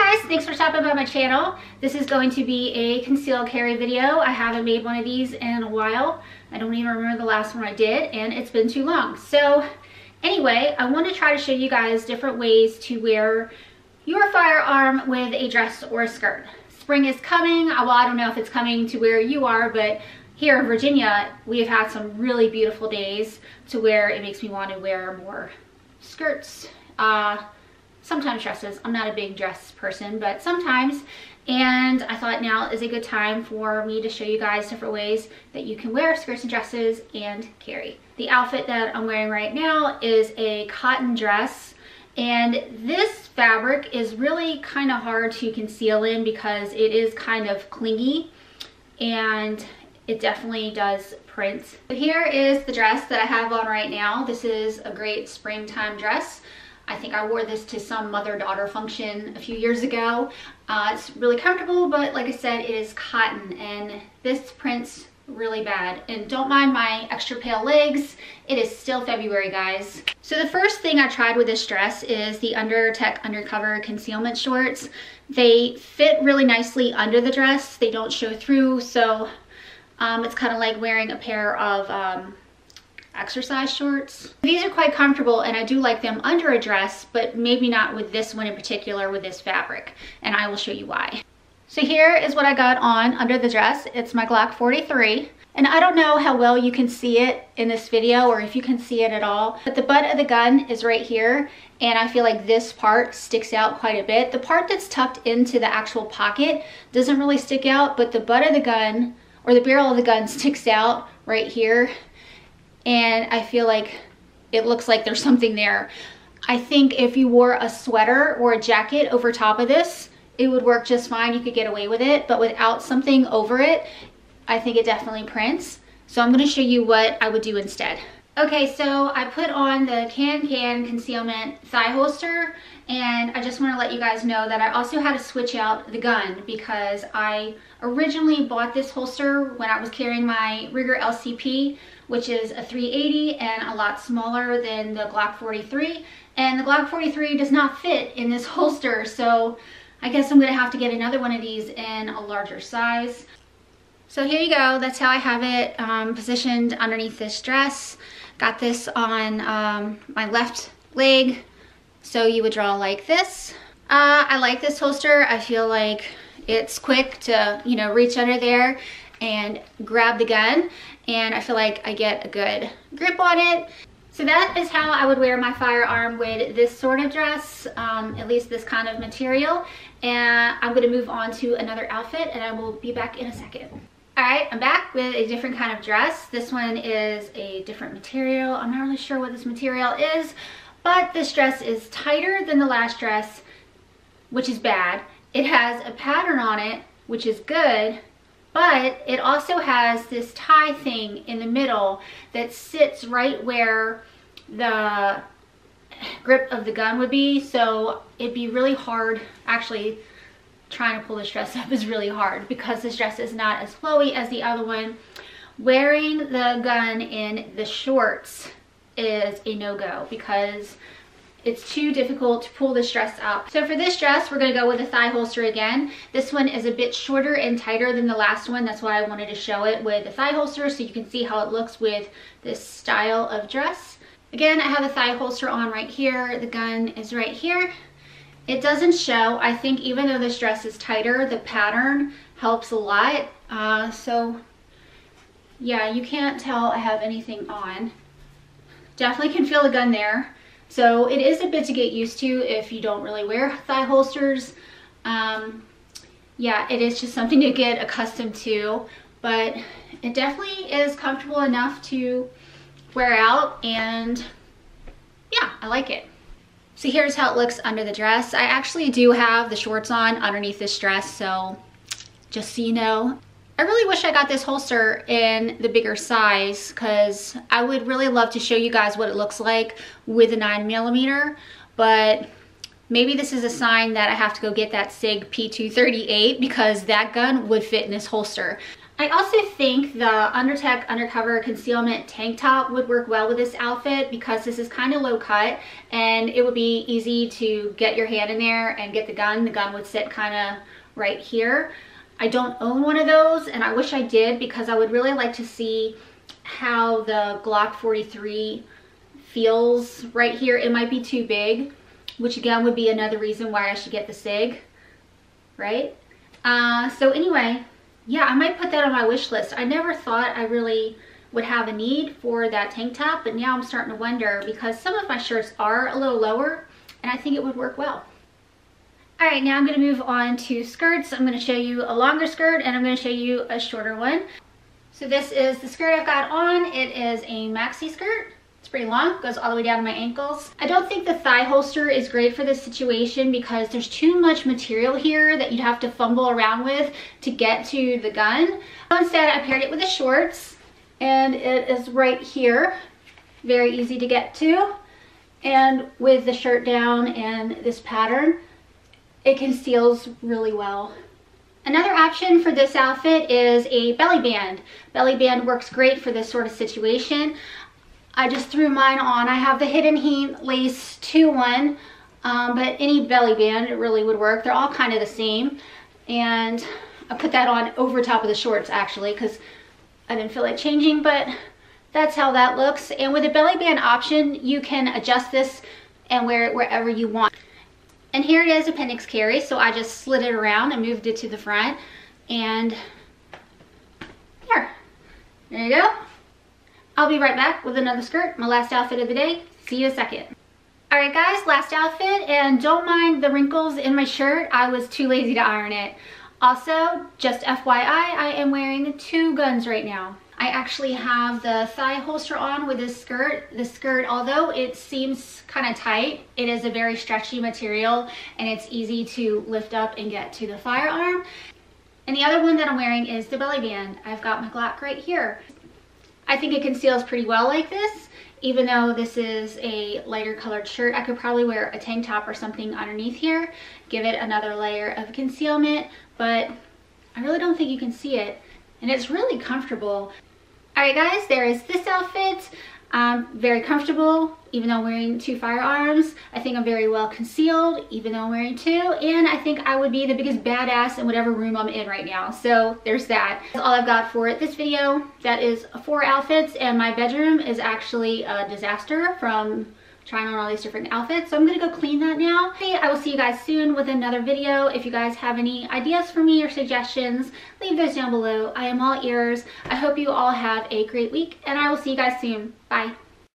guys, thanks for stopping by my channel. This is going to be a concealed carry video. I haven't made one of these in a while. I don't even remember the last one I did, and it's been too long. So anyway, I want to try to show you guys different ways to wear your firearm with a dress or a skirt. Spring is coming. Well, I don't know if it's coming to where you are, but here in Virginia, we have had some really beautiful days to where it makes me want to wear more skirts. Sometimes dresses. I'm not a big dress person, but sometimes. And I thought now is a good time for me to show you guys different ways that you can wear skirts and dresses and carry. The outfit that I'm wearing right now is a cotton dress, and this fabric is really kind of hard to conceal in because it is kind of clingy and it definitely does print. So here is the dress that I have on right now. This is a great springtime dress. I think I wore this to some mother-daughter function a few years ago. It's really comfortable, but like I said, it is cotton, and this prints really bad. And don't mind my extra pale legs. It is still February, guys. So the first thing I tried with this dress is the Undertech Undercover concealment shorts. They fit really nicely under the dress. They don't show through, so it's kind of like wearing a pair of exercise shorts. These are quite comfortable, and I do like them under a dress, but maybe not with this one in particular, with this fabric, and I will show you why. So here is what I got on under the dress. It's my Glock 43, and I don't know how well you can see it in this video or if you can see it at all, but the butt of the gun is right here, and I feel like this part sticks out quite a bit. The part that's tucked into the actual pocket doesn't really stick out, but the butt of the gun, or the barrel of the gun, sticks out right here. And I feel like it looks like there's something there. I think if you wore a sweater or a jacket over top of this, it would work just fine. You could get away with it, but without something over it, I think it definitely prints. So I'm gonna show you what I would do instead. Okay, so I put on the Can Can concealment thigh holster, and I just want to let you guys know that I also had to switch out the gun because I originally bought this holster when I was carrying my Ruger LCP, which is a 380 and a lot smaller than the Glock 43, and the Glock 43 does not fit in this holster, so I guess I'm gonna have to get another one of these in a larger size. So here you go, that's how I have it positioned underneath this dress. Got this on my left leg, so you would draw like this. I like this holster. I feel like it's quick to, you know, reach under there and grab the gun, and I feel like I get a good grip on it. So that is how I would wear my firearm with this sort of dress, at least this kind of material. And I'm gonna move on to another outfit, and I will be back in a second. All right, I'm back with a different kind of dress. This one is a different material. I'm not really sure what this material is, but this dress is tighter than the last dress, which is bad. It has a pattern on it, which is good, but it also has this tie thing in the middle that sits right where the grip of the gun would be, so it'd be really hard. Actually, trying to pull this dress up is really hard because this dress is not as flowy as the other one. Wearing the gun in the shorts is a no-go because it's too difficult to pull this dress up. So for this dress, we're gonna go with a thigh holster again. This one is a bit shorter and tighter than the last one. That's why I wanted to show it with a thigh holster so you can see how it looks with this style of dress. Again, I have a thigh holster on right here. The gun is right here. It doesn't show. I think even though this dress is tighter, the pattern helps a lot. So yeah, you can't tell I have anything on. Definitely can feel the gun there. So it is a bit to get used to if you don't really wear thigh holsters. Yeah, it is just something to get accustomed to, but it definitely is comfortable enough to wear out, and yeah, I like it. So here's how it looks under the dress. I actually do have the shorts on underneath this dress, so just so you know. I really wish I got this holster in the bigger size because I would really love to show you guys what it looks like with a 9mm, but maybe this is a sign that I have to go get that SIG P238 because that gun would fit in this holster. I also think the Undertech Undercover concealment tank top would work well with this outfit because this is kind of low cut and it would be easy to get your hand in there and get the gun. The gun would sit kind of right here. I don't own one of those and I wish I did because I would really like to see how the Glock 43 feels right here. It might be too big, which again would be another reason why I should get the SIG, right? So anyway, yeah, I might put that on my wish list. I never thought I really would have a need for that tank top, but now I'm starting to wonder because some of my shirts are a little lower and I think it would work well. All right, now I'm gonna move on to skirts. I'm gonna show you a longer skirt and I'm gonna show you a shorter one. So this is the skirt I've got on. It is a maxi skirt. It's pretty long, goes all the way down to my ankles. I don't think the thigh holster is great for this situation because there's too much material here that you'd have to fumble around with to get to the gun. So instead, I paired it with the shorts and it is right here. Very easy to get to. And with the shirt down and this pattern, it conceals really well. Another option for this outfit is a belly band. Belly band works great for this sort of situation. I just threw mine on. I have the Hidden Heat Lace 2-1, but any belly band really would work. They're all kind of the same. And I put that on over top of the shorts actually because I didn't feel like changing, but that's how that looks. And with a belly band option, you can adjust this and wear it wherever you want. And here it is, appendix carry. So I just slid it around and moved it to the front. And there you go. I'll be right back with another skirt, my last outfit of the day. See you in a second. All right guys, last outfit, and don't mind the wrinkles in my shirt. I was too lazy to iron it. Also, just FYI, I am wearing two guns right now. I actually have the thigh holster on with this skirt. This skirt, although it seems kind of tight, it is a very stretchy material and it's easy to lift up and get to the firearm. And the other one that I'm wearing is the belly band. I've got my Glock right here. I think it conceals pretty well like this. Even though this is a lighter colored shirt, I could probably wear a tank top or something underneath here, give it another layer of concealment, but I really don't think you can see it. And it's really comfortable. All right guys, there is this outfit. Very comfortable, even though I'm wearing two firearms. I think I'm very well concealed, even though I'm wearing two. And I think I would be the biggest badass in whatever room I'm in right now. So there's that. That's all I've got for this video. That is 4 outfits, and my bedroom is actually a disaster from trying on all these different outfits. So I'm gonna go clean that now. Hey, I will see you guys soon with another video. If you guys have any ideas for me or suggestions, leave those down below. I am all ears. I hope you all have a great week and I will see you guys soon. Bye.